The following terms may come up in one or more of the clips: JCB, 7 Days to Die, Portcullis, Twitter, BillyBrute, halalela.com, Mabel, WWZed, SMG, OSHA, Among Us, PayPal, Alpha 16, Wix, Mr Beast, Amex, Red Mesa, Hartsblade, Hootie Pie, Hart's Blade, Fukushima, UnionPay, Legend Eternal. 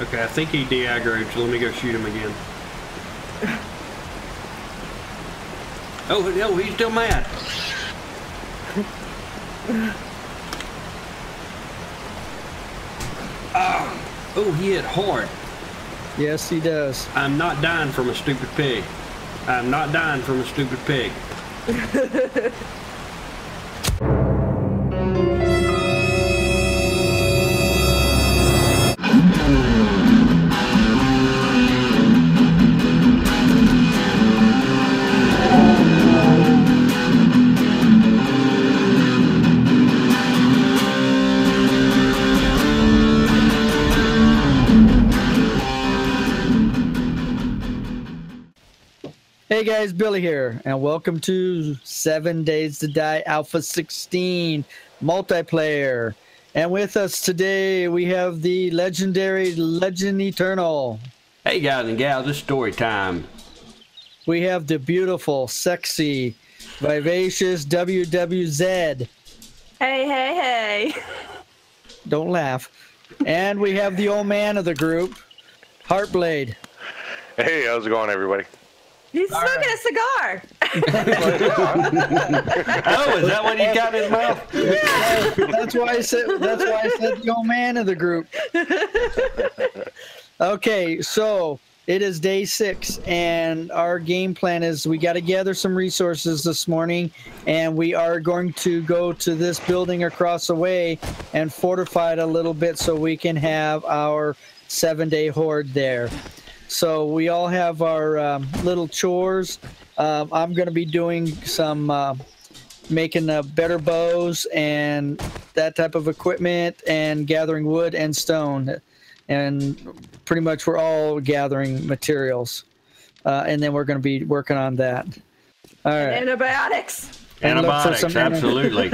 Okay, I think he de-aggroed, so let me go shoot him again. Oh, no, he's still mad. Oh, oh, he hit hard. Yes, he does. I'm not dying from a stupid pig. I'm not dying from a stupid pig. Hey guys, Billy here, and welcome to 7 Days to Die Alpha 16 multiplayer. And with us today, we have the legendary Legend Eternal. Hey guys and gals, it's story time. We have the beautiful, sexy, vivacious WWZed. Hey, hey, hey. Don't laugh. And we have the old man of the group, Hartsblade. Hey, how's it going, everybody? He's smoking a cigar. Oh, is that what he got in his mouth? Yeah. That's why I said the old man of the group. Okay, so it is day 6, and our game plan is we got to gather some resources this morning, and we are going to go to this building across the way and fortify it a little bit so we can have our 7-day horde there. So we all have our little chores. I'm going to be doing some making better bows and that type of equipment and gathering wood and stone. And pretty much we're all gathering materials. And then we're going to be working on that. All right. Antibiotics. And antibiotics, absolutely.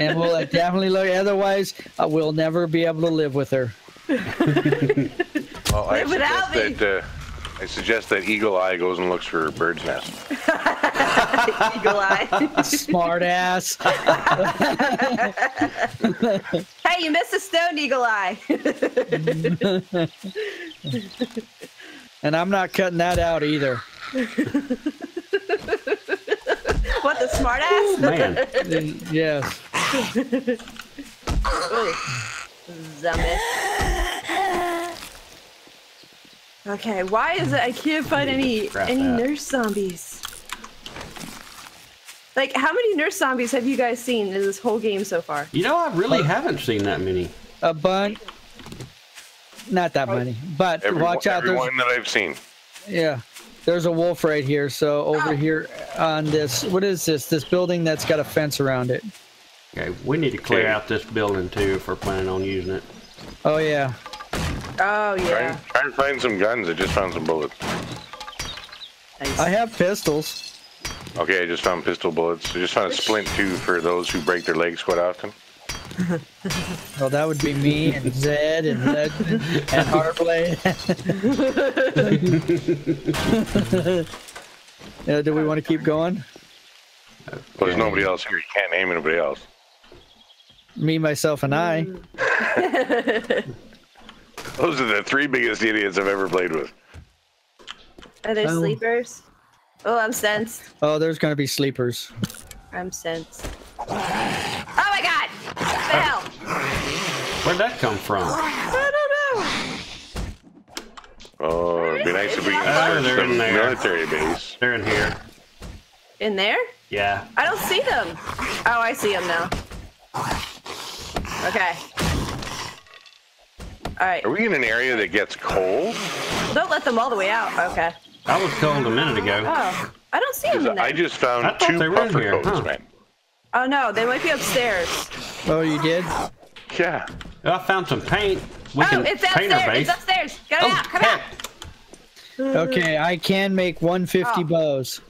And we'll definitely look. Otherwise, we'll never be able to live with her. Well, I suggest that Eagle Eye goes and looks for a bird's nest. Eagle Eye. Smart ass. Hey, you missed a stone, Eagle Eye. And I'm not cutting that out either. What, the smart ass? Ooh, man. Yes. Zombie. Okay, why is it I can't find any nurse zombies? Like, how many nurse zombies have you guys seen in this whole game so far? You know, I really haven't seen that many. A bunch. Not that many, but watch out. Everyone that I've seen. Yeah, there's a wolf right here. So over here on this, what is this? This building that's got a fence around it. Okay, we need to clear out this building too if we're planning on using it. Oh yeah. Oh, yeah. Try and find some guns. I just found some bullets. Nice. I have pistols. Okay, I just found pistol bullets. I just found a splint, too, for those who break their legs quite often. Well, that would be me and Zed and Legend and Hartsblade. Yeah, do we want to keep going? Well, there's nobody else here. You can't name anybody else. Me, myself, and I. Those are the 3 biggest idiots I've ever played with. Are there sleepers? Oh, I'm sensed. Oh, there's gonna be sleepers. I'm sensed. Oh my god! What the hell? Where'd that come from? I don't know. Oh, it'd be nice if we could search the military base. They're in here. In there? Yeah. I don't see them. Oh, I see them now. Okay. All right. Are we in an area that gets cold? Well, don't let them all the way out. Okay. I was cold a minute ago. Oh, I don't see them in there. I just found 2 puffer coats, man. Oh no, they might be upstairs. Oh, you did? Yeah. I found some paint. It's upstairs. It's upstairs. Get it out. Come out. Okay, I can make 150 bows.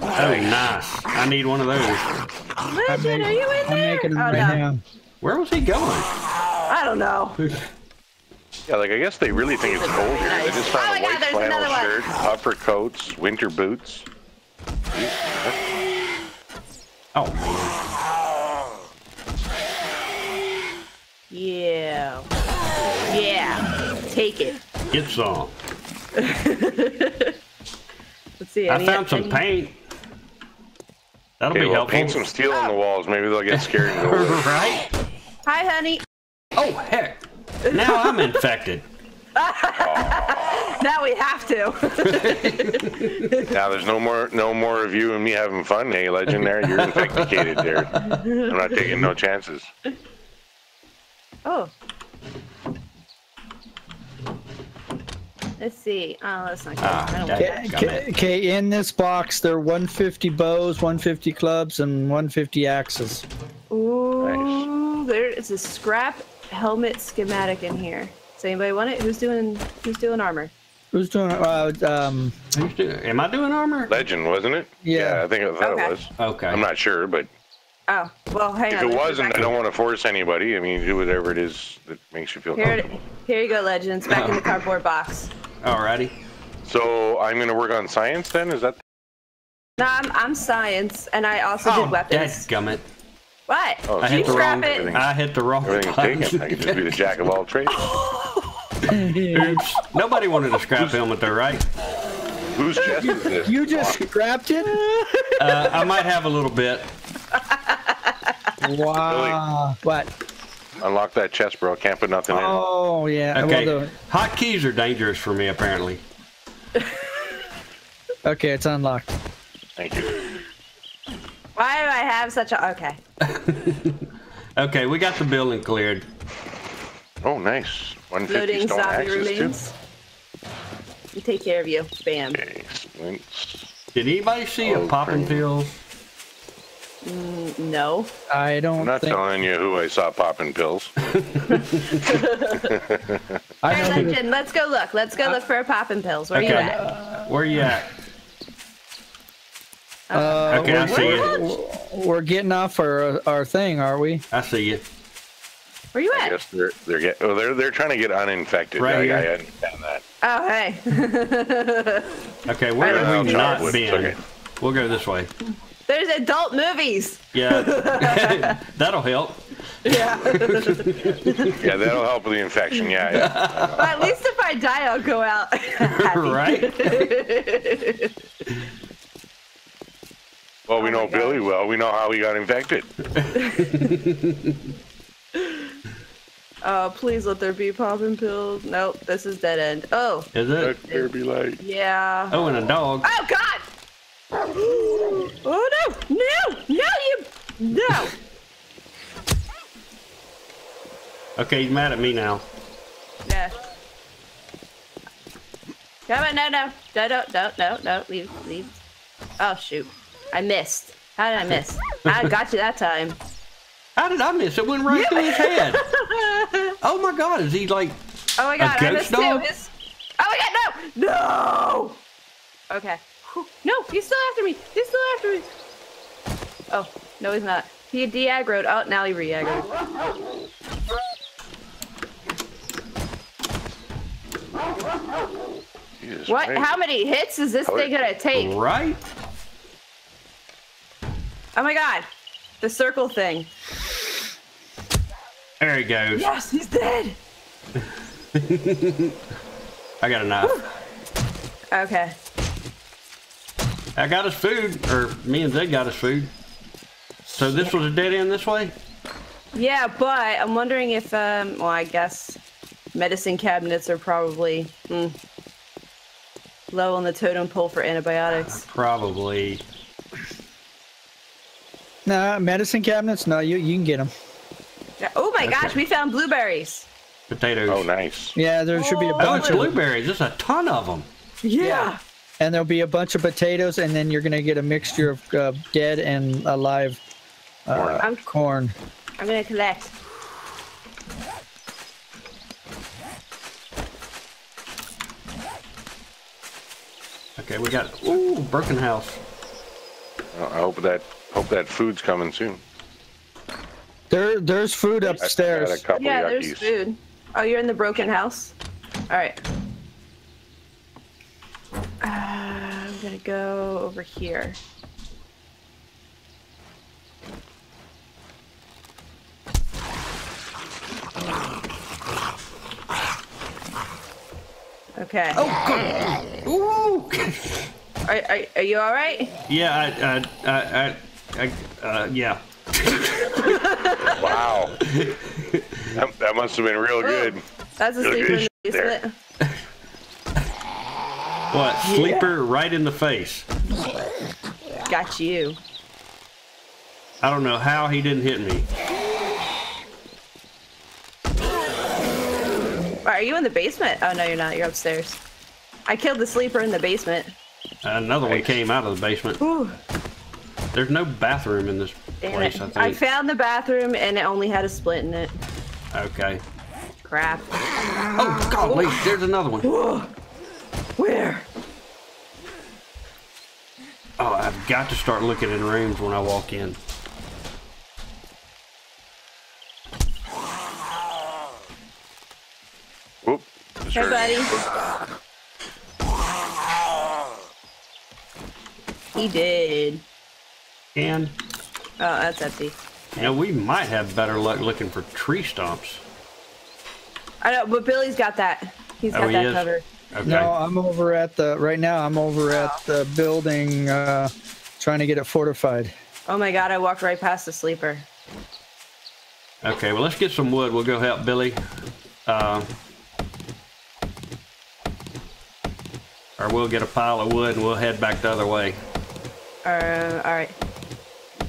Oh, nice. I need one of those. Legend, are you in there? I'm making them right now. Where was he going? I don't know. Yeah, like I guess they really think it's cold here. Nice. They just found a white flannel shirt, puffer coats, winter boots. Oh. Yeah. Yeah. Take it. Get some. Let's see. I found some paint. That'll be helpful. Paint some steel on the walls. Maybe they'll get scared. Right? Hi, honey. Oh, heck. Now I'm infected. Now we have to. Now there's no more of you and me having fun, hey, Legend. There, you're infecticated there. I'm not taking no chances. Oh. Let's see. Oh, that's not good. Okay, in this box there are 150 bows, 150 clubs, and 150 axes. Ooh, nice. There is a scrap helmet schematic in here. Does anybody want it? Who's doing armor? Who's doing? Am I doing armor? Legend, wasn't it? Yeah, yeah, I thought it was. Okay. I'm not sure, but. Oh well, hang on. If it wasn't, I don't want to force anybody. I mean, do whatever it is that makes you feel comfortable. Here you go, Legend. It's back in the cardboard box. Alrighty. So I'm gonna work on science then. Is that? No, I'm science, and I also did weapons. Dadgummit. What? Oh, I hit the wrong. I hit the wrong button. Everything's taken. I can just be the jack of all trades. Oops. Nobody wanted a scrap helmet though, right? Who's chest is this? You just scrapped it? I might have a little bit. Wow. Really? What? Unlock that chest, bro. Can't put nothing in. Oh, yeah. Okay. Hot keys are dangerous for me, apparently. Okay, it's unlocked. Thank you. Why do I have such a... Okay. Okay, we got the building cleared. Oh, nice. 150 stone axes, too. We take care of you. Bam. Okay, did anybody see a popping pill? No. I don't. I'm not telling you who I saw popping pills. Legend, let's go look. Let's go look for popping pills. Where you at? Where are you at? Okay, I see it. We're getting off our thing, are we? I see you. Where you at? Yes, they're trying to get uninfected. Right, I understand that. Oh, hey. Okay, where have we not been? Okay. We'll go this way. There's adult movies. Yeah, that'll help. Yeah. Yeah, that'll help with the infection. Yeah, yeah. Well, at least if I die, I'll go out. Right. Well, we know Billy well. We know how he got infected. Oh, please let there be popping pills. Nope, this is dead end. Oh. Is it? Let there be light. Yeah. Oh, and a dog. Oh, God. Oh, no. No. No, you. No. Okay, he's mad at me now. Yeah. Come on, no. Leave. Oh, shoot. I missed. How did I miss? I got you that time. How did I miss? It went right through his head. Oh my God! Is he like? Oh my God! I missed too. Oh my God! No! No! Okay. No, he's still after me. He's still after me. Oh no, he's not. He de-aggroed. Oh, now he re-aggroed. What? Christ. How many hits is this thing gonna take? Right. Oh my God, the circle thing. There he goes. Yes, he's dead. I got a knife. Okay. I got us food, or me and Zed got us food. So this was a dead end this way? Yeah, but I'm wondering if, well, I guess medicine cabinets are probably low on the totem pole for antibiotics. Probably. No, medicine cabinets? No, you can get them. Yeah. Oh my gosh, we found blueberries. Potatoes. Oh, nice. Yeah, there should be a bunch of blueberries. There's a ton of them. Yeah. And there'll be a bunch of potatoes, and then you're going to get a mixture of dead and alive corn. I'm going to collect. Okay, we got broken house. I hope that. Hope that food's coming soon. There's food upstairs. Yeah, there's food. Oh, you're in the broken house? All right. I'm gonna go over here. Okay. Oh, God. Ooh. Are you all right? Yeah. Yeah. Wow. That must have been real good. That's a sleeper in the basement. What? Sleeper right in the face. Got you. I don't know how he didn't hit me. Are you in the basement? Oh, no, you're not. You're upstairs. I killed the sleeper in the basement. Another one came out of the basement. Ooh. There's no bathroom in this place, I think. I found the bathroom, and it only had a split in it. Okay. Crap. Oh, golly. There's another one. Whoa. Where? Oh, I've got to start looking in rooms when I walk in. Whoop. Hey, buddy. He did. And? Oh, that's empty. You know, we might have better luck looking for tree stumps. I know, but Billy's got that. He's got that covered. Okay. No, I'm over at the, right now, I'm over at the building trying to get it fortified. Oh my God, I walked right past the sleeper. Okay, well, let's get some wood. We'll go help Billy. Or we'll get a pile of wood and we'll head back the other way. All right.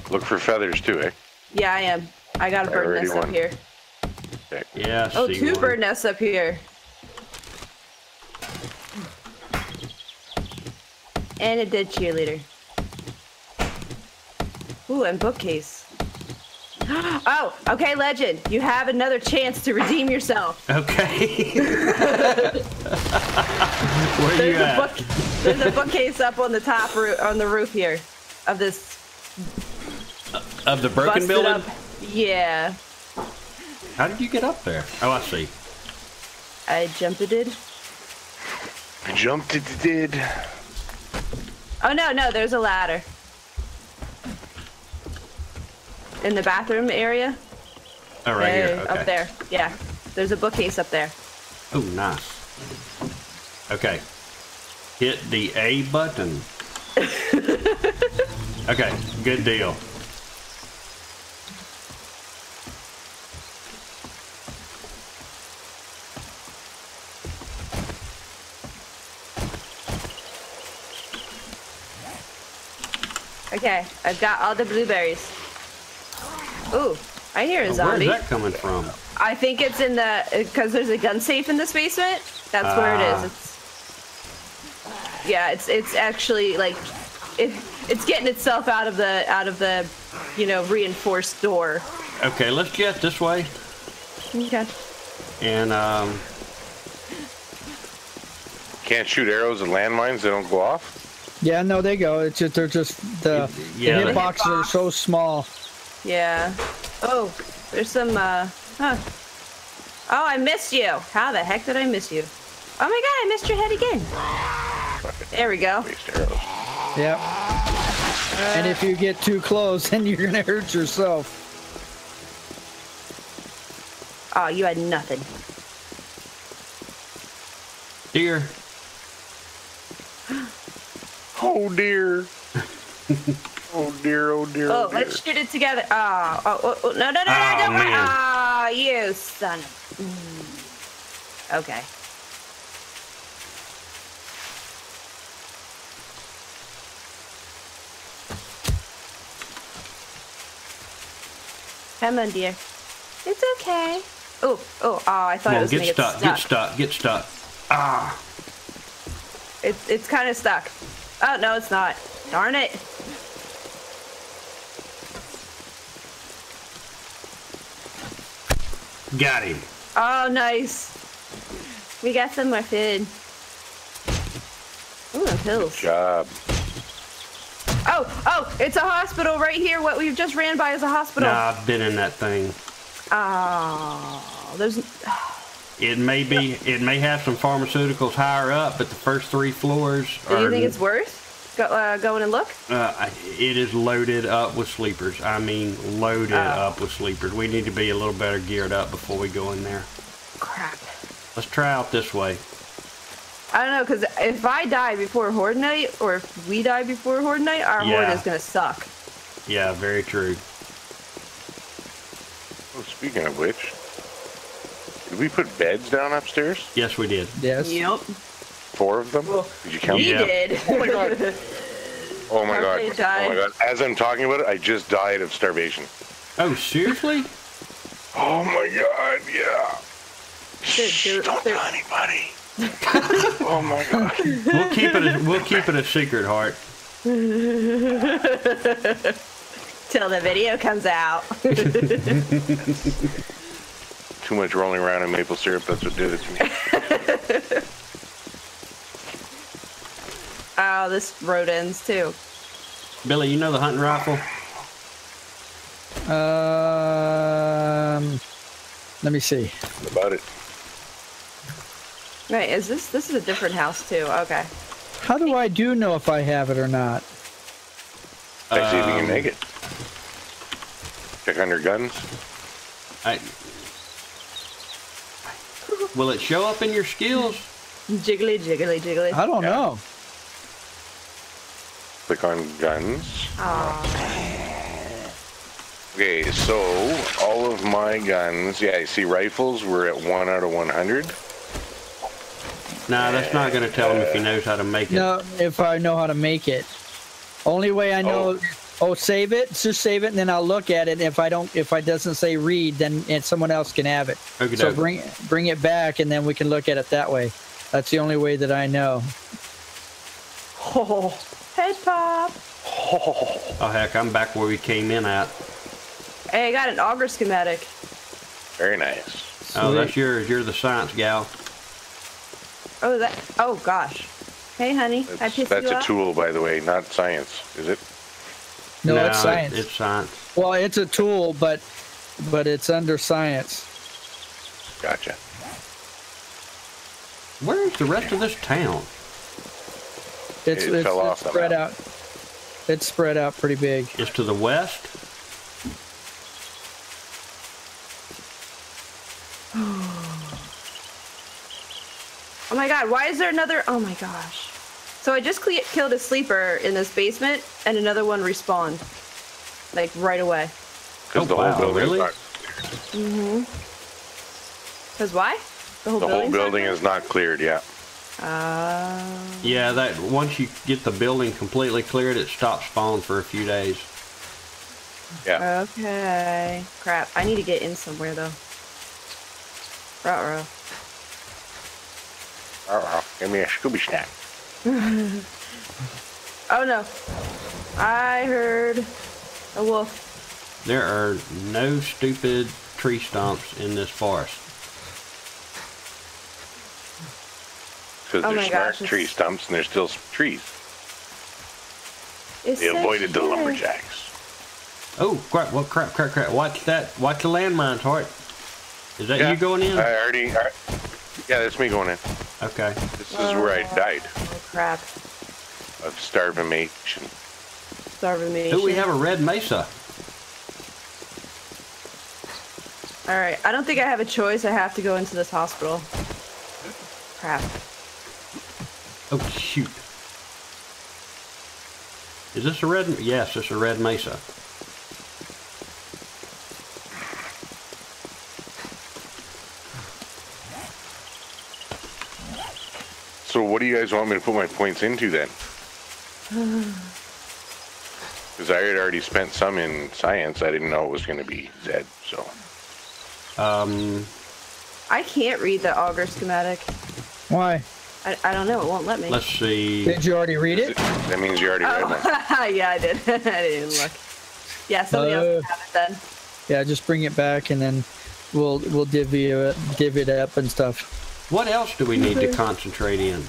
Look for feathers too, eh? Yeah, I am. I got a bird nest up here. Okay. Yeah, I see two bird nests up here. And a dead cheerleader. Ooh, and bookcase. Oh, okay, Legend. You have another chance to redeem yourself. Okay. Where are you at? There's a bookcase up on the top roof, on the roof here, of this. Of the broken building? Yeah. How did you get up there? Oh, I see. I jumped it. Oh, no, there's a ladder. In the bathroom area. Oh, right here. Okay. Up there. Yeah. There's a bookcase up there. Oh, nice. Okay. Hit the A button. Okay. Good deal. Okay, I've got all the blueberries. Ooh, I hear a zombie. Where's that coming from? I think it's in the, because there's a gun safe in this basement. That's where it is. It's, yeah, it's actually like, it's getting itself out of the, you know, reinforced door. Okay, let's get this way. Okay. And can't shoot arrows and landmines. They don't go off. Yeah, no, they go. It's just, they're just the hitboxes are so small. Yeah. Oh, there's some. Huh. Oh, I missed you. How the heck did I miss you? Oh my God, I missed your head again. There we go. Yep. And if you get too close, then you're gonna hurt yourself. Oh, you had nothing. Deer. Oh dear. Oh dear, oh dear. Oh, dear. Let's shoot it together. Oh, oh, oh, no, no, no, no, don't worry. Ah, you son of. Okay. Come on, dear. It's okay. Oh, oh, oh, I thought it was gonna get stuck. Get stuck, get stuck. Ah. It's kind of stuck. Oh, no, it's not. Darn it. Got him. Oh, nice. We got some more food. Ooh, and pills. Good job. Oh, oh, it's a hospital right here. What we've just ran by is a hospital. Nah, I've been in that thing. Oh, there's... It may be, it may have some pharmaceuticals higher up, but the first three floors are... Do you think it's worth going and look? It is loaded up with sleepers. I mean, loaded up with sleepers. We need to be a little better geared up before we go in there. Crap. Let's try out this way. I don't know, because if I die before Horde Night, or if we die before Horde Night, our Horde is going to suck. Yeah, very true. Well, speaking of which, did we put beds down upstairs? Yes, we did. Yes. Yep. 4 of them? Well, did you count them? We did. Oh my god. Oh my god. Oh my god. As I'm talking about it, I just died of starvation. Oh, seriously? Oh my god, yeah. Shh, don't tell anybody. Oh my god. We'll keep it a, secret, Hart. Till the video comes out. Too much rolling around in maple syrup, that's what did it to me. Oh, this road ends too. Billy, you know the hunting rifle? Let me see. What about it? Right, is this, this is a different house too, okay. How do I know if I have it or not? Check, see if you can make it. Check on your guns. Will it show up in your skills? Jiggly, jiggly, jiggly. I don't know. Click on guns. Okay, so all of my guns, I see rifles were at 1 out of 100. Nah, that's not going to tell him if he knows how to make it. No, if I know how to make it. Only way I know, save it, just save it, and then I'll look at it. If I don't, if it doesn't say read, then someone else can have it. Okay, so bring it back, and then we can look at it that way. That's the only way that I know. Oh, head pop. Oh heck, I'm back where we came in at. Hey, I got an auger schematic. Very nice. Sweet. Oh, that's yours. You're the science gal. Oh, that. Oh, gosh. Hey, honey. That's, I pissed you off? A tool, by the way, not science, is it? No, it's science. It's science. Well, it's a tool, but it's under science. Gotcha. Where is the rest of this town? It's spread out. It's spread out pretty big. It's to the west. Oh my god, why is there another? Oh my gosh. So I just killed a sleeper in this basement, and another one respawned. Like, right away. Oh, the whole building, really? Because why? The whole building is not cleared, yeah. Yeah, that once you get the building completely cleared, it stops spawn for a few days. Yeah. Okay. Crap, I need to get in somewhere, though. Ruh-roh. Give me a Scooby snack. Oh no. I heard a wolf. There are no stupid tree stumps in this forest. Because there's smart tree stumps and there's still trees. They avoided the lumberjacks. Oh crap, well, crap. Watch that. Watch the landmines, Hart. Is that you going in? I already. Yeah, that's me going in. Okay. This is where I died. Oh, crap. Of starvation. Starvation. Do we have a Red Mesa? Alright, I don't think I have a choice. I have to go into this hospital. Crap. Oh, shoot. Is this a Red? Yes, it's a Red Mesa. So what do you guys want me to put my points into then? Because I had already spent some in science. I didn't know it was going to be Zed, so. I can't read the auger schematic. Why? I don't know. It won't let me. Let's see. Did you already read it? That means you already read one. Yeah, I did. I didn't look. Yeah, somebody else can have it then. Yeah, just bring it back and then we'll divvy it up and stuff. What else do we need to concentrate in?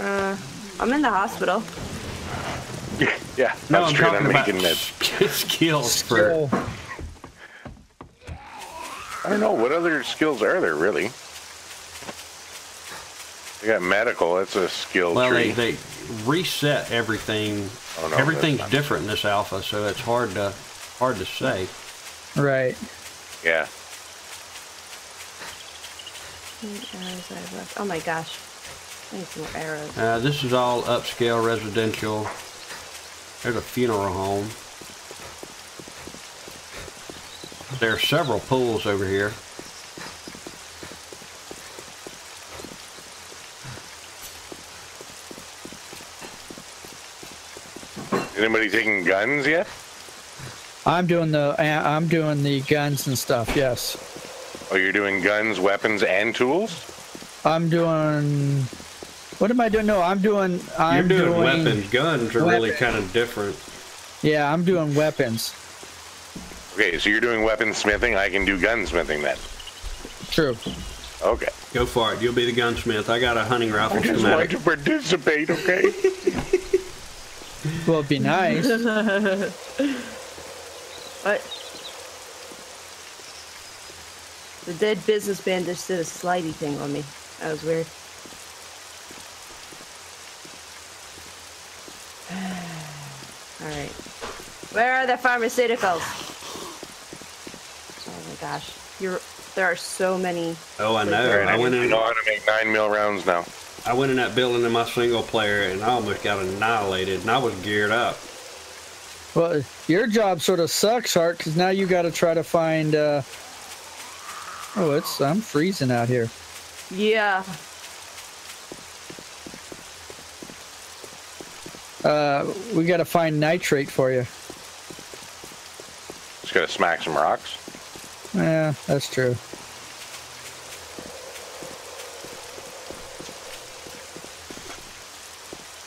I'm in the hospital. Yeah, no, I'm talking about skills. Skill. I don't know, what other skills are there, really? They got medical, that's a skill tree. Well, they reset everything. Oh, no, everything's different in this alpha, so it's hard to say. Right. Yeah. Oh my gosh. There's no arrows. This is all upscale residential. There's a funeral home. There are several pools over here. Anybody taking guns yet? I'm doing the guns and stuff. Yes. Oh, you're doing guns, weapons, and tools? I'm doing. What am I doing? No, I'm doing. You're doing weapons. Guns are really kind of different. Yeah, I'm doing weapons. Okay, so you're doing weaponsmithing. I can do gunsmithing then. True. Okay. Go for it. You'll be the gunsmith. I got a hunting rifle. I just like to participate. Okay. Well, it'd be nice. What? The dead businessman just did a slidey thing on me. That was weird. Alright. Where are the pharmaceuticals? Oh my gosh. There are so many. Oh, I know. I went in. I know how to make 9mm rounds now. I went in that building in my single player and I almost got annihilated and I was geared up. Well, your job sort of sucks, Hart, because now you got to try to find, I'm freezing out here. Yeah. We got to find nitrate for you. Just got to smack some rocks. Yeah, that's true.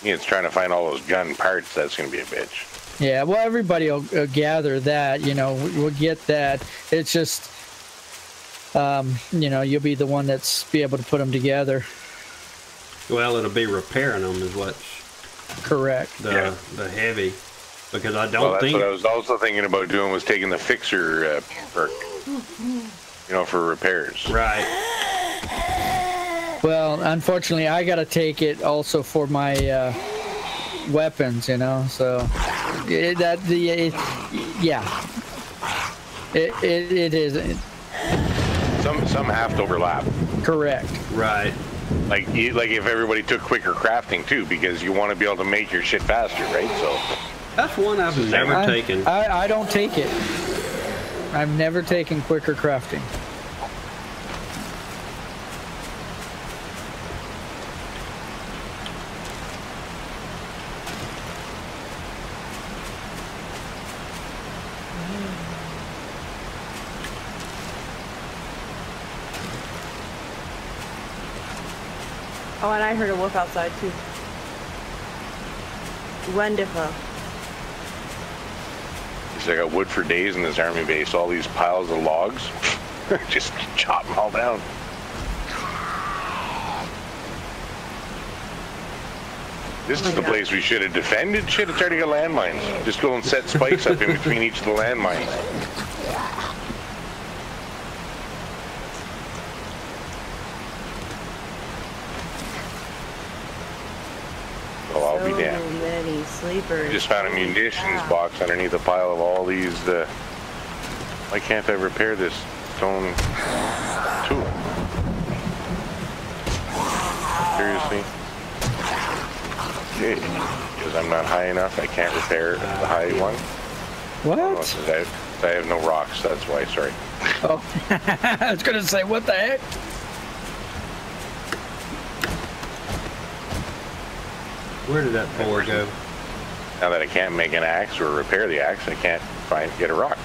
It's trying to find all those gun parts. That's going to be a bitch. Yeah, well, everybody will gather that. You know, we'll get that. It's just, you know, you'll be the one that's be able to put them together. Well, it'll be repairing them is what's correct. The heavy, because I don't think. What I was also thinking about doing was taking the fixer perk, you know, for repairs. Right. Well, unfortunately, I gotta take it also for my weapons, you know. So it is. Some have to overlap. Correct. Right. Like if everybody took quicker crafting too, because you want to be able to make your shit faster, right? So that's one I've never taken. I don't take it. I've never taken quicker crafting. Oh, and I heard a wolf outside, too. Wonderful. He's got wood for days in his army base. All these piles of logs. Just chop them all down. This is the place we should have defended. Shit, it's already got landmines. Just go and set spikes up in between each of the landmines. Sleepers. Just found a munitions box underneath a pile of all these. Why can't I repair this stone tool? Seriously? Okay. Because I'm not high enough, I can't repair the high one. What? I have no rocks, that's why, sorry. Oh, I was going to say, what the heck? Where did that board go? Now that I can't make an axe or repair the axe, I can't get a rock.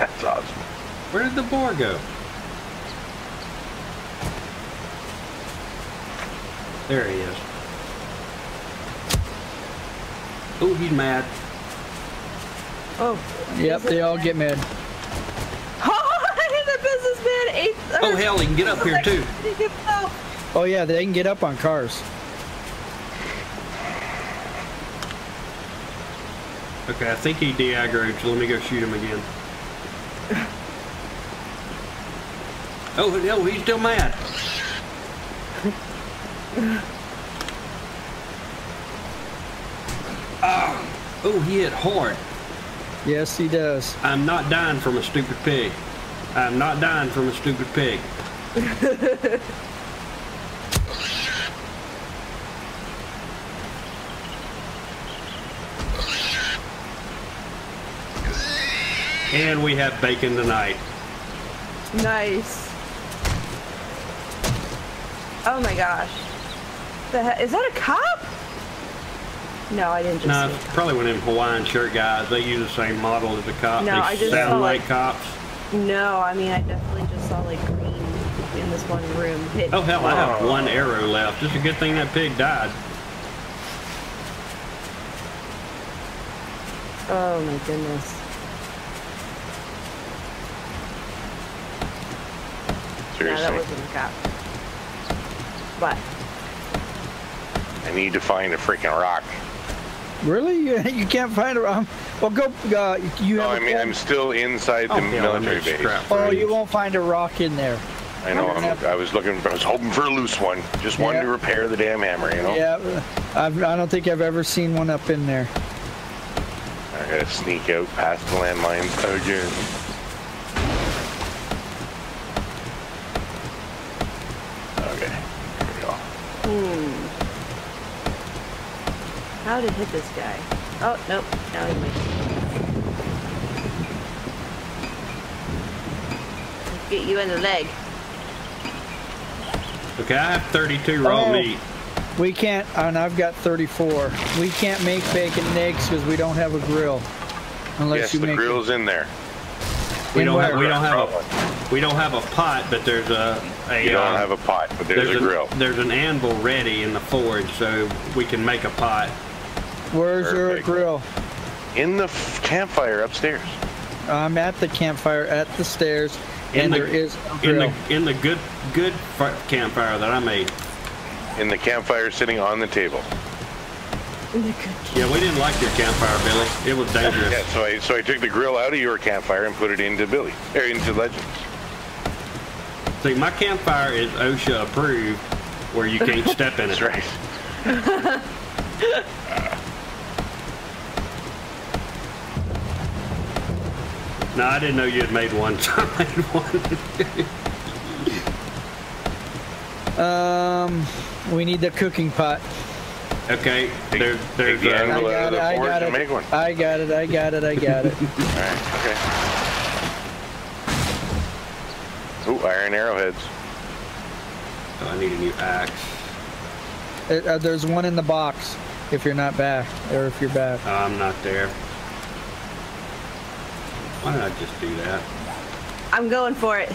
That's awesome. Where did the boar go? There he is. Oh, he's mad. Oh. Yep, they all get mad. Oh, the businessman ate. Oh, hell, he can get up here too. Oh yeah, they can get up on cars. Okay, I think he de-aggroed, so let me go shoot him again. Oh, no, he's still mad. Oh, he hit hard. Yes, he does. I'm not dying from a stupid pig. I'm not dying from a stupid pig. And we have bacon tonight. Nice. Oh my gosh. The heck? Is that a cop? No, I didn't just see it. Probably one of them Hawaiian shirt guys. They use the same model as a cop. No, I just sound like cops. No, I mean, I definitely just saw like green in this one room. It, oh, hell, I have one arrow left. It's a good thing that pig died. Oh my goodness. Seriously. No, that wasn't a cop. What? I need to find a freaking rock. Really? You can't find a rock? Well, go. I'm still inside the military base. Oh, you won't find a rock in there. I know. I was looking. I was hoping for a loose one, just one to repair the damn hammer. You know. Yeah. I don't think I've ever seen one up in there. I gotta sneak out past the landmines again. How to hit this guy. Oh, nope. Now he might. Get you in the leg. Okay, I have 32 raw meat. We can't, and I've got 34. We can't make bacon and eggs because we don't have a grill. Unless you make the grill's in there. We don't have a pot, but there's a you don't have a pot, but there's a grill. There's an anvil ready in the forge, so we can make a pot. Where's your grill? In the campfire upstairs. I'm at the campfire at the stairs, and there is a grill. In the good campfire that I made. In the campfire sitting on the table. Yeah, we didn't like your campfire, Billy. It was dangerous. Yeah, so I took the grill out of your campfire and put it into Billy, or into Legends. See, my campfire is OSHA approved, where you can't step in it. That's right. No, I didn't know you had made one. So I made one. We need the cooking pot. Okay, there's the angle out of the forge and make one. I got it. All right, okay. Ooh, iron arrowheads. Oh, I need a new axe. There's one in the box if you're not back, or if you're back. I'm not there. Why did I just do that? I'm going for it.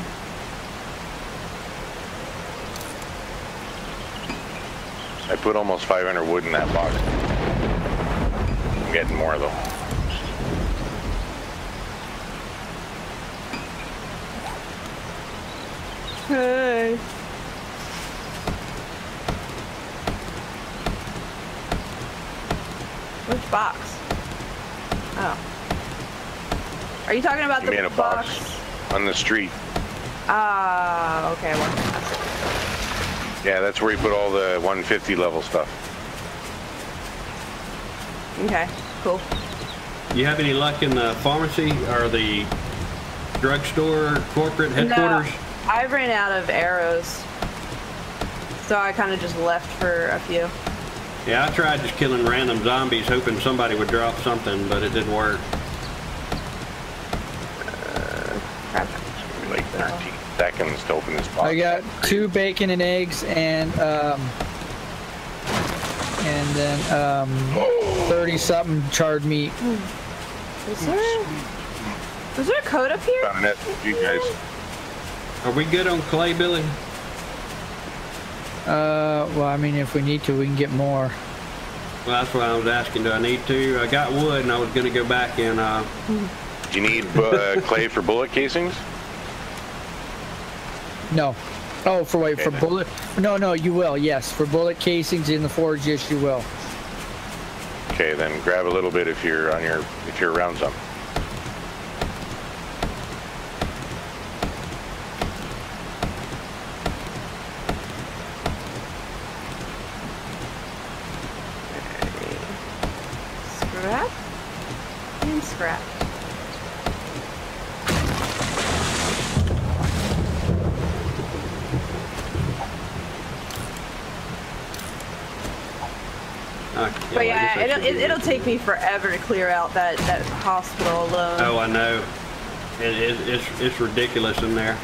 I put almost 500 wood in that box. I'm getting more though. Hey. Which box? Oh. Are you talking about the box on the street? Ah, okay. I want that. Yeah, that's where you put all the 150 level stuff. Okay, cool. You have any luck in the pharmacy or the drugstore corporate headquarters? No, I ran out of arrows, so I kind of just left for a few. Yeah, I tried just killing random zombies, hoping somebody would drop something, but it didn't work. Crap. Like 13. Seconds to open this box. I got 2 bacon and eggs and then 30-something charred meat. Is there a code up here? Found it. You guys. Are we good on clay, Billy? Well, I mean, if we need to, we can get more. Well, that's what I was asking. Do I need to? I got wood, and I was going to go back and. Do you need clay for bullet casings? No. Oh, for wait, for bullet? No, you will, yes. For bullet casings in the forge, yes, you will. Okay, then grab a little bit if you're on your, if you're around some. Scrap and scrap. But yeah, it'll take me forever to clear out that hospital alone. Oh, I know. It's ridiculous in there.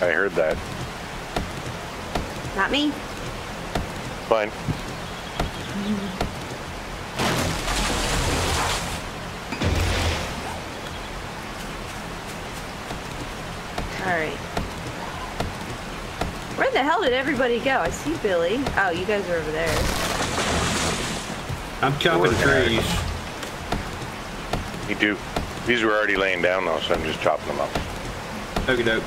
I heard that. Not me. Fine. All right. Where the hell did everybody go? I see Billy. Oh, you guys are over there. I'm chopping trees. You do. These were already laying down though, so I'm just chopping them up. Okie doke.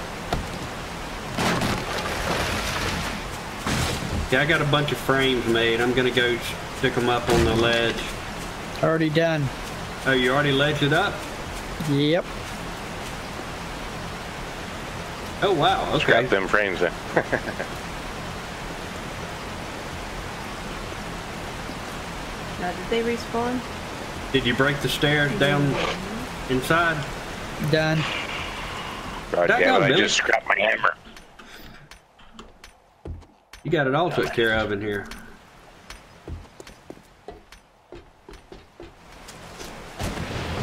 Yeah, I got a bunch of frames made. I'm gonna go stick them up on the ledge. Already done. Oh, you already ledged it up? Yep. Oh wow, okay. Scrap them frames then. Now, did they respawn? Did you break the stairs down inside? Done. God damn it, I just scrapped my hammer. You got it all took care of in here.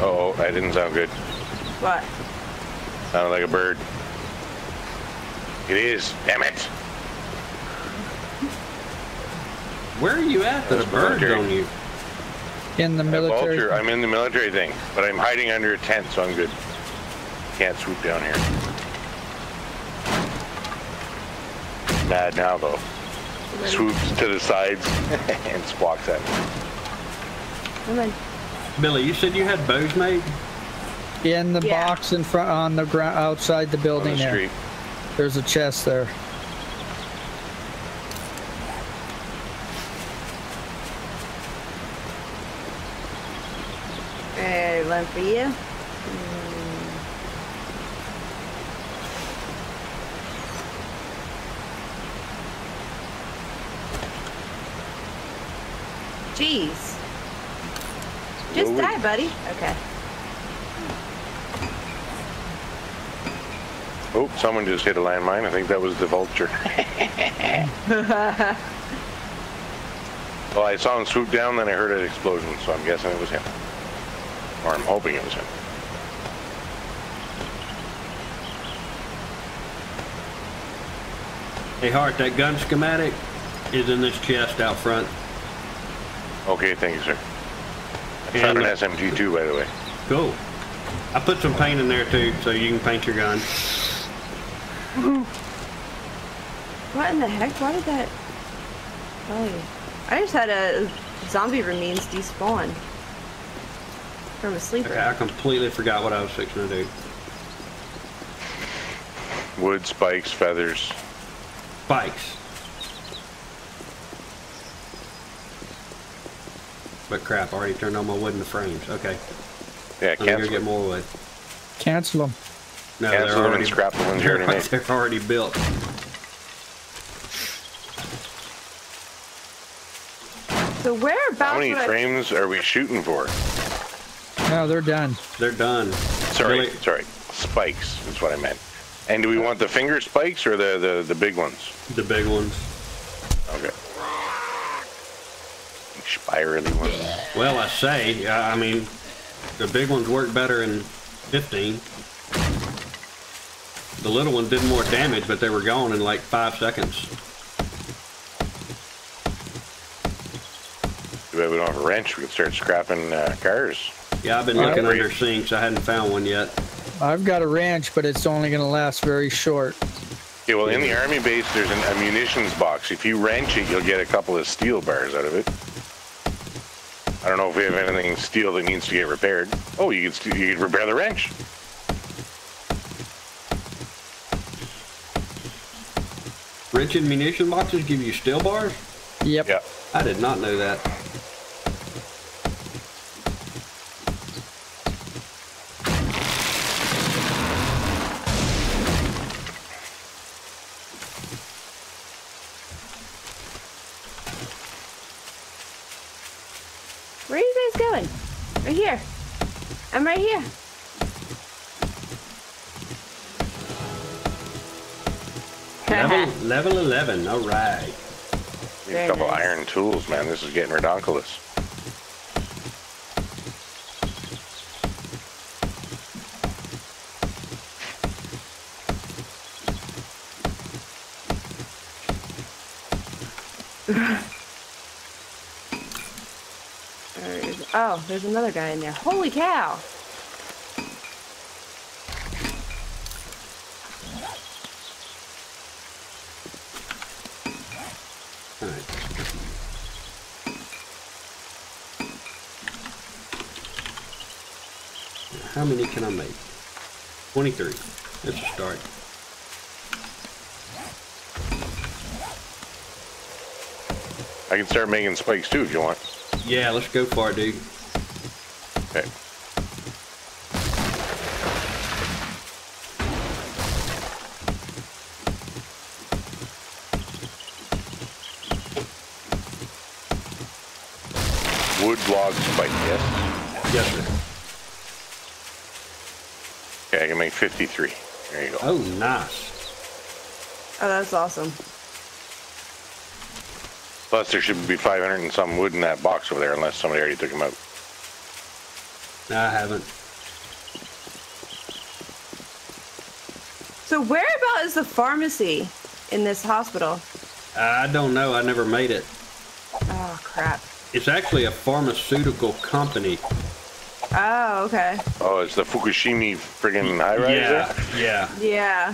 Uh-oh, that didn't sound good. What? Sounded like a bird. It is, damn it. Where are you at that a bird's on you? In the military thing. I'm in the military thing, but I'm hiding under a tent, so I'm good. Can't swoop down here. Bad now though. Swoops to the sides and squawks at me. Billy, you said you had bows made? In the box in front, on the ground, outside the building on the street. There's a chest there. There's one for you. Jeez. Just die, buddy. Okay. Oh, someone just hit a landmine. I think that was the vulture. Well, I saw him swoop down, then I heard an explosion, so I'm guessing it was him. Or I'm hoping it was him. Hey, Hart, that gun schematic is in this chest out front. Okay, thank you, sir. I found an SMG too, by the way. Cool. I put some paint in there too, so you can paint your gun. What in the heck? Why did that... Oh, I just had a zombie remains despawn from a sleeper. Okay, I completely forgot what I was fixing to do. Wood, spikes, feathers. Spikes. But crap, I already turned on my wood in the frames. Okay. Yeah, cancel. I'm gonna get more wood. Cancel them. No, cancel them and scrap the ones you already made. They're already built. So whereabouts? How many frames are we shooting for? No, they're done. They're done. Sorry, really? Sorry. Spikes is what I meant. And do we want the finger spikes or the big ones? The big ones. Okay. Spirally ones. Well, I say, I mean, the big ones work better in 15. The little ones did more damage, but they were gone in like 5 seconds. If we don't have a wrench, we could start scrapping cars. Yeah, I've been looking under sinks. I hadn't found one yet. I've got a wrench, but it's only going to last very short. Yeah, well, in the army base, there's a munitions box. If you wrench it, you'll get a couple of steel bars out of it. I don't know if we have anything steel that needs to get repaired. Oh, you could repair the wrench. Wrench and munition boxes give you steel bars? Yep. Yeah. I did not know that. I'm right here. Level 11, all right. Need a couple iron tools, man. This is getting ridiculous. Oh, there's another guy in there. Holy cow! How many can I make? 23. That's a start. I can start making spikes too if you want. Yeah, let's go for it, dude. Okay. Wood log spike, yes? Yes, sir. I can make 53. There you go. Oh, nice. Oh, that's awesome. Plus, there should be 500 and some wood in that box over there, unless somebody already took them out. No, I haven't. So, whereabouts is the pharmacy in this hospital? I don't know. I never made it. Oh, crap. It's actually a pharmaceutical company. Oh, okay. Oh, it's the Fukushima friggin' high-rise there? Yeah, yeah.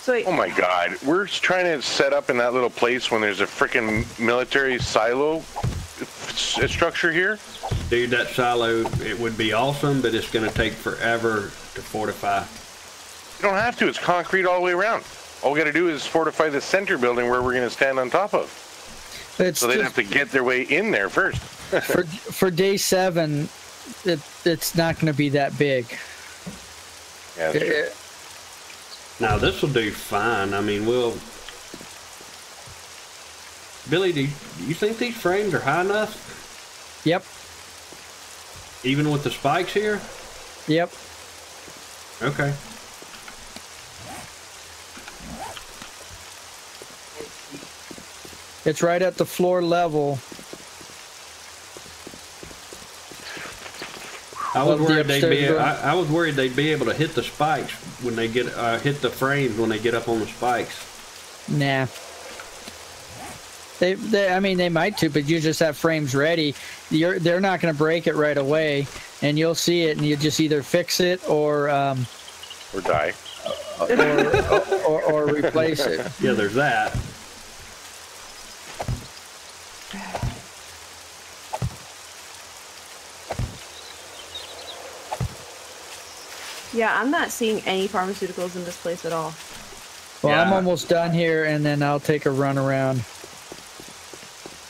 So wait. Oh my god, we're trying to set up in that little place when there's a frickin' military silo structure here? Dude, that silo, it would be awesome, but it's gonna take forever to fortify. You don't have to, it's concrete all the way around. All we gotta do is fortify the center building where we're gonna stand on top of. It's so they'd have to get their way in there first. For day 7, it's not going to be that big. Yeah, now this will do fine. I mean, we'll. Billy, do you think these frames are high enough? Yep. Even with the spikes here. Yep. Okay. It's right at the floor level. I was worried they'd be able to hit the spikes when they get hit the frames when they get up on the spikes. Nah. I mean, they might too, but you just have frames ready. They're not going to break it right away, and you'll see it, and you just either fix it or die, or replace it. Yeah, there's that. Yeah, I'm not seeing any pharmaceuticals in this place at all. Well, yeah. I'm almost done here, and then I'll take a run around.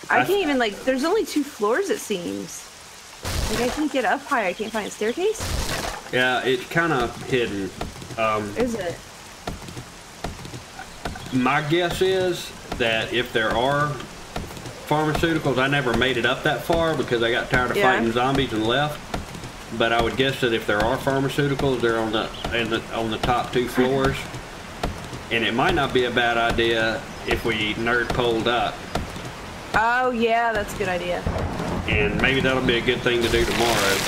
I can't even, like, there's only 2 floors, it seems. Like, I can't get up high. I can't find a staircase. Yeah, it's kind of hidden. Is it? My guess is that if there are pharmaceuticals, I never made it up that far because I got tired of fighting zombies and left. But I would guess that if there are pharmaceuticals, they're on the top 2 floors, and it might not be a bad idea if we nerd pulled up. Oh yeah, that's a good idea. And maybe that'll be a good thing to do tomorrow.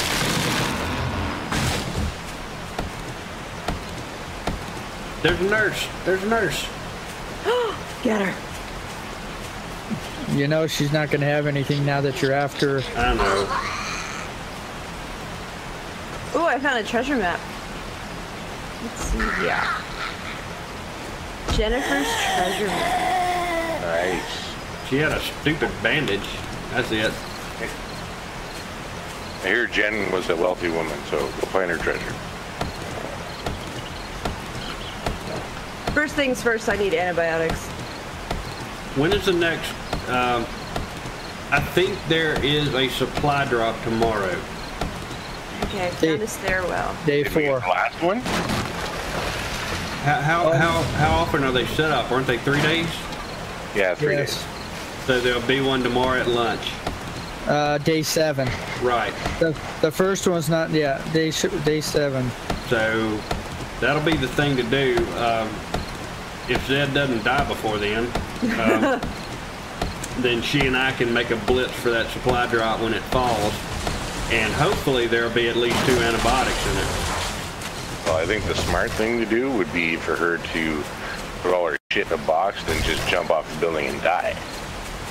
There's a nurse. There's a nurse. Get her. You know she's not going to have anything now that you're after her. I know. Oh, I found a treasure map. Let's see. Yeah. Jennifer's treasure map. Nice. She had a stupid bandage. That's it. I hear Jen was a wealthy woman, so go find her treasure. First things first, I need antibiotics. When is the next? I think there is a supply drop tomorrow. Okay, I found a stairwell. Day 4. Did we get the last one? How often are they set up? Aren't they 3 days? Yeah, 3 days. So there'll be one tomorrow at lunch. Day 7. Right. The first one's not yet. Yeah, day 7. So that'll be the thing to do if Zed doesn't die before then. Then she and I can make a blitz for that supply drop when it falls. And hopefully there'll be at least 2 antibiotics in it. Well, I think the smart thing to do would be for her to put all her shit in a box, then just jump off the building and die.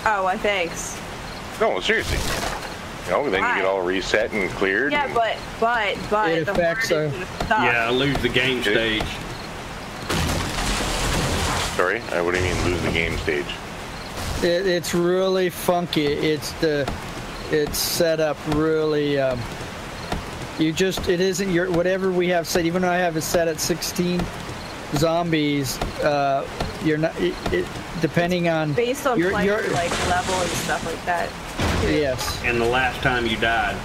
Oh, well, thanks. No, seriously. You know, then you get all reset and cleared. Yeah, and but it affects. Yeah, I lose the game stage. Sorry, what do you mean lose the game stage? It's really funky. It's set up really. It isn't your whatever we have set. Even though I have it set at 16 zombies, you're not. Depending on based on your like level and stuff like that. Yes. And the last time you died.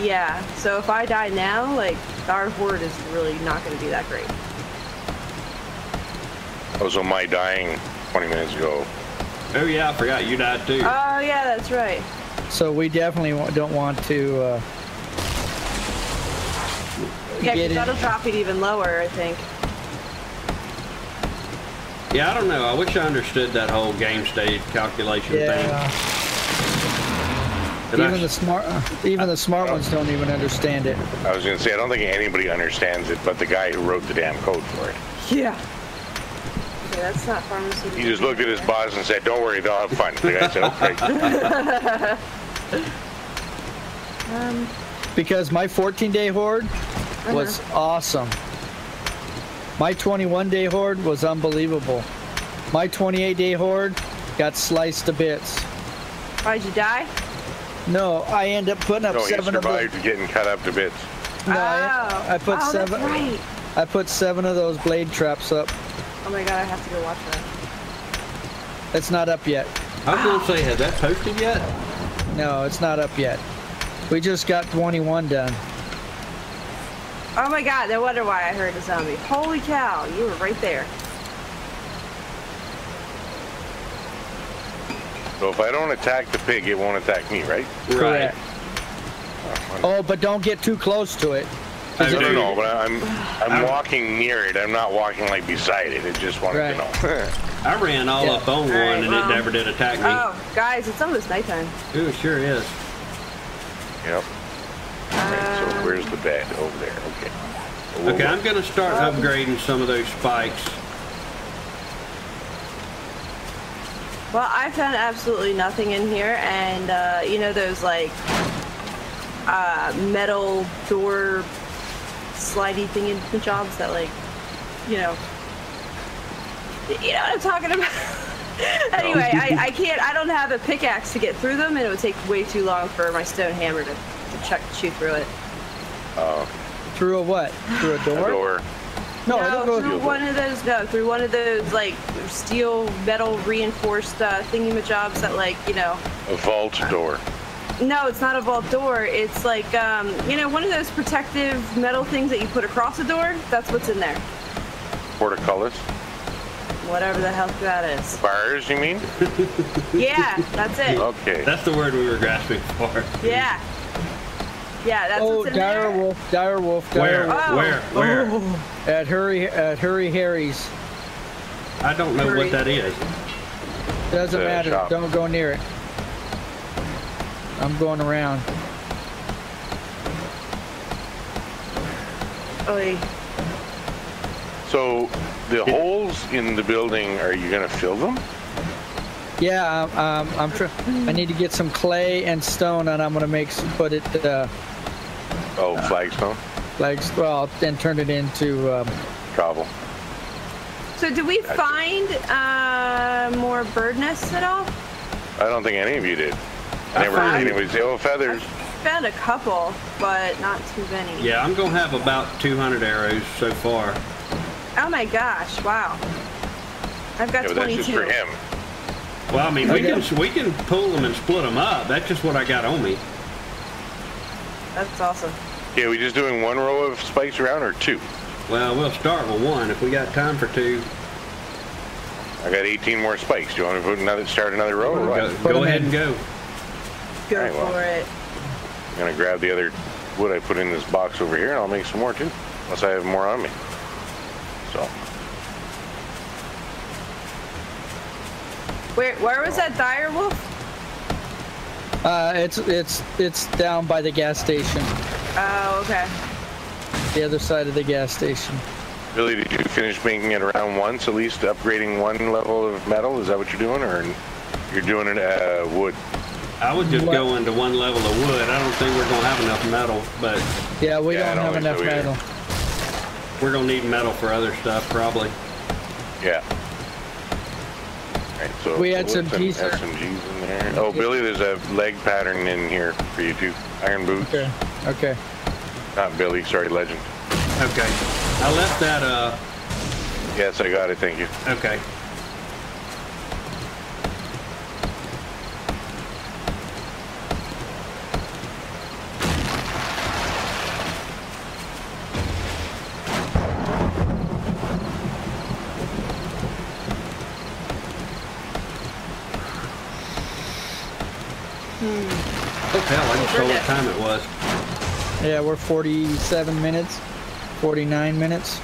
Yeah. So if I die now, like our horde is really not going to be that great. Oh, so my dying 20 minutes ago. Oh yeah, I forgot you died too. Oh yeah, that's right. So we definitely don't want to. Yeah, because that'll drop it even lower, I think. Yeah, I don't know. I wish I understood that whole game stage calculation thing. Even the smart ones don't even understand it. I was gonna say I don't think anybody understands it, but the guy who wrote the damn code for it. Yeah. Okay, that's not pharmaceutical. He just looked at his boss and said, "Don't worry, they'll have fun." The guy said, "Okay." Because my 14-day horde was awesome. My 21-day horde was unbelievable. My 28-day horde got sliced to bits. Why, did you die? No, I end up putting up seven of them. No, you survived getting cut up to bits. No, I put seven. That's right. I put seven of those blade traps up. Oh my god, I have to go watch that. It's not up yet. I was gonna say, has that posted yet? No, it's not up yet. We just got 21 done. Oh my god, no wonder why I heard a zombie. Holy cow, you were right there. So if I don't attack the pig, it won't attack me, right? Correct. Oh, but don't get too close to it. I don't know, but I'm walking near it. I'm not walking like beside it. It just wanted to know. I ran up on one and it never did attack me. Oh, guys, it's almost nighttime. Ooh, it sure is. Yep. Right, so where's the bed? Over there. Okay. Whoa. Okay, I'm gonna start upgrading some of those spikes. Well, I found absolutely nothing in here, and you know those like metal door slidey thingy jobs that like, you know what I'm talking about. Anyway, I can't. I don't have a pickaxe to get through them, and it would take way too long for my stone hammer to chew through it. Oh. Through a what? Through a door? A door. No, I don't go through one of those. No, through one of those like steel, metal reinforced thingamajobs that like A vault door. No, it's not a vault door. It's like one of those protective metal things that you put across a door. That's what's in there. Portcullis. Whatever the hell that is. Bars, you mean? Yeah, that's it. Okay. That's the word we were grasping for. Yeah. Yeah, that's what's in there. Oh, direwolf. Where? Oh. At Hurry Harry's. I don't know what that is. Doesn't matter. Shop. Don't go near it. I'm going around. Oy. So the holes in the building, are you gonna fill them? Yeah, I need to get some clay and stone, and I'm gonna put it. Flagstone. Well, then turn it into cobble. So, do we find more bird nests at all? I don't think any of you did. I never heard anybody say, "Oh, feathers." I found a couple, but not too many. Yeah, I'm gonna have about 200 arrows so far. Oh my gosh! Wow, I've got 22. That's just for him. Well, I mean, we can pull them and split them up. That's just what I got on me. That's awesome. Yeah, we just doing one row of spikes around or two? Well, we'll start with one if we got time for two. I got 18 more spikes. Do you want to start another row? Or what? Go ahead and go. Go for it. I'm gonna grab the other wood I put in this box over here, and I'll make some more too, unless I have more on me. So. Where was that direwolf? It's down by the gas station. Oh, okay. The other side of the gas station. Billy, did you finish making it around once, at least upgrading one level of metal? Is that what you're doing, or you're doing it wood? I would just go into one level of wood. I don't think we're going to have enough metal, but... Yeah, we don't have enough metal. We're going to need metal for other stuff, probably. Yeah. All right, so we had some SMGs in there. Oh, Billy, there's a leg pattern in here for you, too. Iron boots. Okay. Okay. Not Billy, sorry, Legend. Okay. I left that, Yes, I got it, thank you. Okay. Time it was. Yeah, we're 47 minutes, 49 minutes.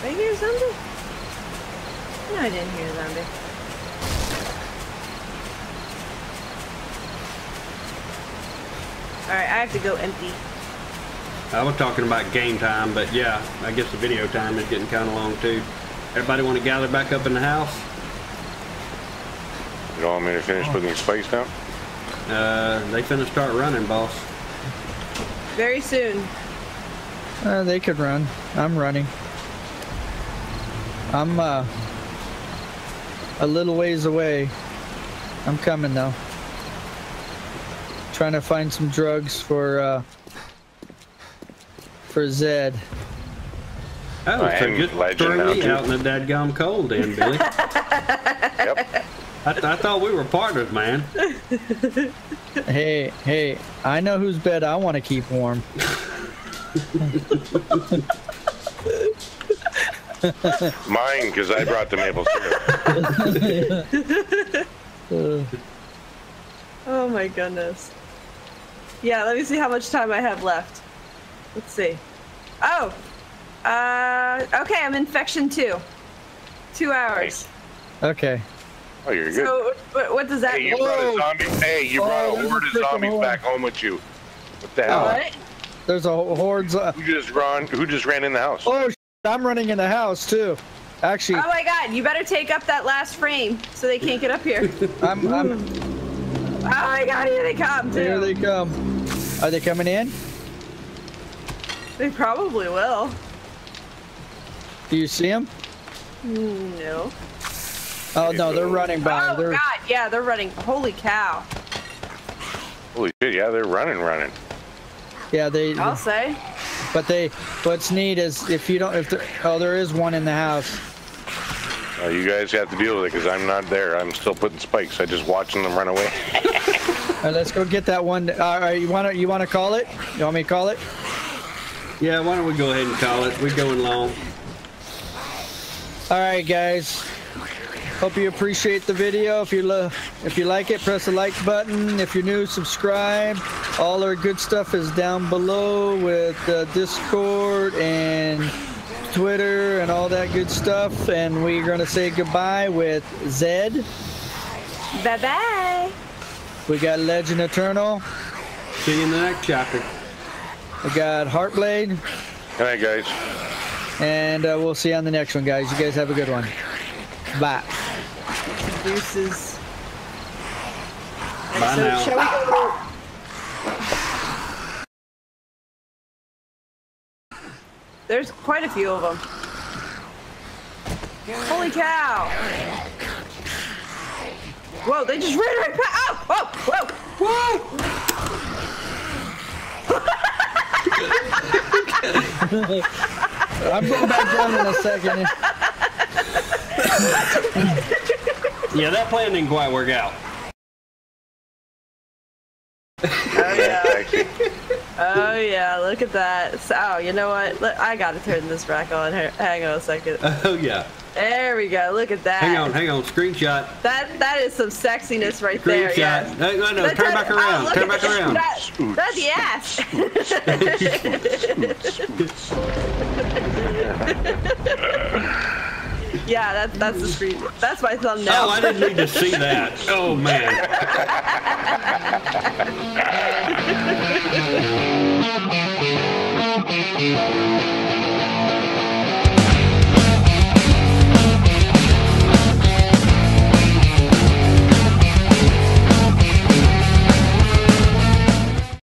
Did I hear a zombie? No, I didn't hear a zombie. All right, I have to go empty. I was talking about game time, but yeah, I guess the video time is getting kind of long too. Everybody want to gather back up in the house? You want me to finish putting your spice down? They finna start running, boss. Very soon. They could run. I'm running. I'm, a little ways away. I'm coming, though. Trying to find some drugs for Zed. Oh, it's a good throw me out in the dadgum cold then, Billy. Yep. I thought we were partners, man. Hey, hey, I know whose bed I want to keep warm. Mine, because I brought the maple syrup. Oh, my goodness. Yeah, let me see how much time I have left. Let's see. Oh, okay, I'm in Faction 2. 2 hours. Nice. Okay. Oh, you're good. So, what does that mean? You brought a zombie, you brought a horde of zombies back home with you. What the hell? What? There's a horde. Who just ran in the house? Oh, I'm running in the house, too. Actually. Oh, my God. You better take up that last frame so they can't get up here. Oh, my God. Here they come, too. Here they come. Are they coming in? They probably will. Do you see them? No. Oh no, they're running by. Oh God, yeah, they're running. Holy cow. Holy shit, yeah, they're running. Yeah, they. I'll say. But they, what's neat is if you don't, there is one in the house. You guys have to deal with it because I'm not there. I'm still putting spikes. I just watching them run away. All right, let's go get that one. All right, you wanna call it? You want me to call it? Yeah, why don't we go ahead and call it? We're going long. All right, guys. Hope you appreciate the video. If you like it, press the like button. If you're new, subscribe. All our good stuff is down below with Discord and Twitter and all that good stuff. And we're gonna say goodbye with Zed. Bye bye. We got Legend Eternal. See you in the next chapter. We got Hartblade. All right, guys. And we'll see you on the next one, guys. You guys have a good one. Bye. Deuces. Bye now. Shall we go to... There's quite a few of them. Holy cow! Whoa! They just ran right past. Oh! Whoa! Whoa! Whoa! I'm going back down in a second. Yeah, that plan didn't quite work out. Oh yeah. Oh yeah, look at that. So, oh, you know what? Look, I gotta turn this back on. Hang on a second. Oh yeah. There we go. Look at that. Hang on. Screenshot. That is some sexiness right there. Screenshot. Yeah. No, turn back around. Turn back around. That's the ass. Yeah, that's the screen. That's my thumbnail. Oh, I didn't need to see that. Oh man.